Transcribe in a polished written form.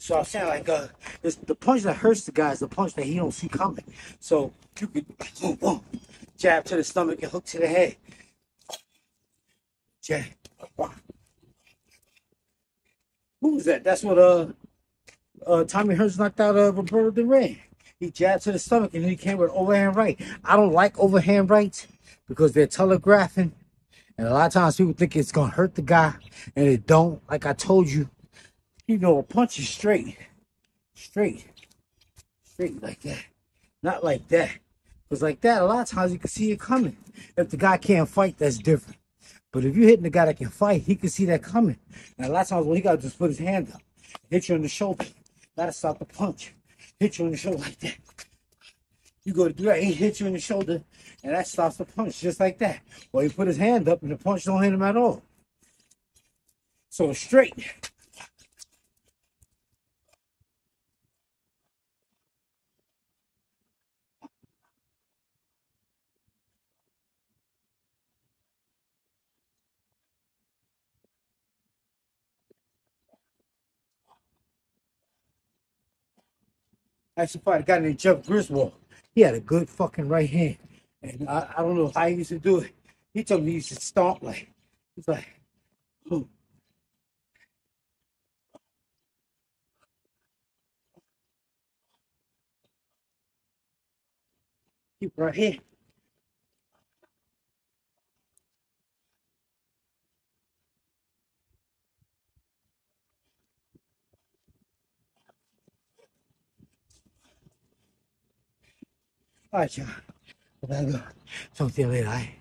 So I said, like, the punch that hurts the guy is the punch that he don't see coming. So you could boom, jab to the stomach and hook to the head. Jab. Who was that? That's what Tommy Hearns knocked out Roberto Duran. He jabbed to the stomach and then he came with overhand right. I don't like overhand rights because they're telegraphing. And a lot of times people think it's going to hurt the guy and it don't. Like I told you, you know, a punch is straight. Straight like that. Not like that. Because like that, a lot of times you can see it coming. If the guy can't fight, that's different. But if you're hitting the guy that can fight, he can see that coming. And a lot of times, well, he got to just put his hand up. Hit you on the shoulder. Gotta stop the punch. Hit you on the shoulder like that. You go to do that, he hits you in the shoulder, and that stops the punch just like that. Well, he put his hand up, and the punch don't hit him at all. So straight. I actually fought a guy named Jeff Griswold. He had a good fucking right hand. And I don't know how he used to do it. He told me he used to stomp like, he's like, who? Keep right here. All right, y'all. Talk to you later, all right?